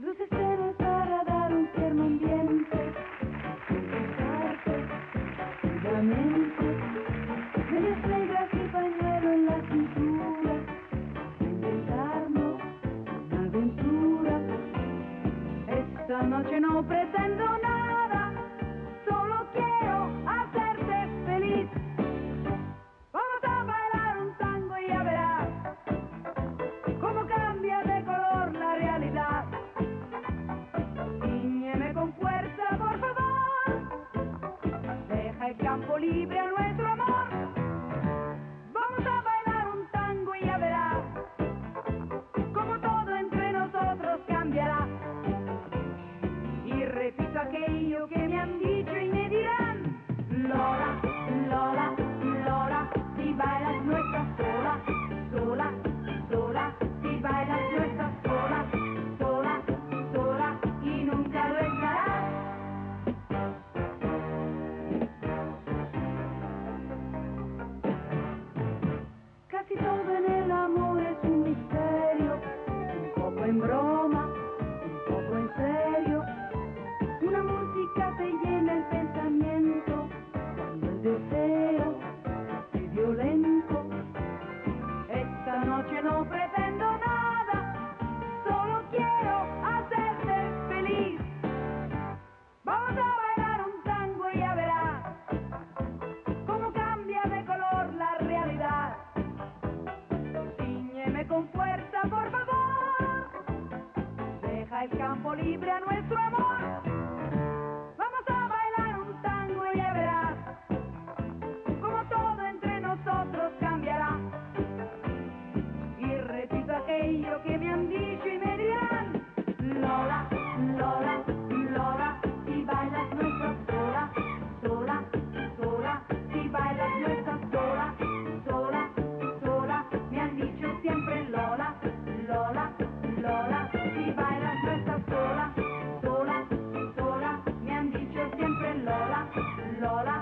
Luces tenues para dar un tierno ambiente, besarte lentamente, medias negras y pañuelo en la cintura, inventarnos una aventura. Esta noche no pretendo nada, solo quiero hacerte feliz. Vamos a bailar un tango y ya verás cómo cambia de color la realidad. Ciñeme con fuerza, por favor, deja el campo libre a nuestro amor. Vamos a bailar un tango y ya verás cómo todo entre nosotros cambiará. Y repito aquello que me han dicho y me dirán: Lola, Lola, Lola, si bailas no estás sola, sola, sola, si bailas no estás sola, sola, sola y nunca lo estarás. Casi todo en el amor es un misterio, un poco en broma, un poco en serio. Una música te llena el pensamiento, cuando el deseo se hace violento. Esta noche no pretendo nada, solo quiero hacerte feliz. Vamos a bailar un tango y ya verás cómo cambia de color la realidad. Ciñeme con fuerza, por favor, deja el campo libre a nuestro amor. Vamos a bailar un tango y ya verás cómo todo entre nosotros cambiará. Y repito aquello que me han dicho y me dirán: Lola, Lola, Lola, si bailas no estás sola, sola, sola, si bailas no estás sola, sola, sola. Me han dicho siempre: Lola, Lola, Lola, si bailas no estás sola, sola, sola. Me han dicho siempre: Lola, Lola.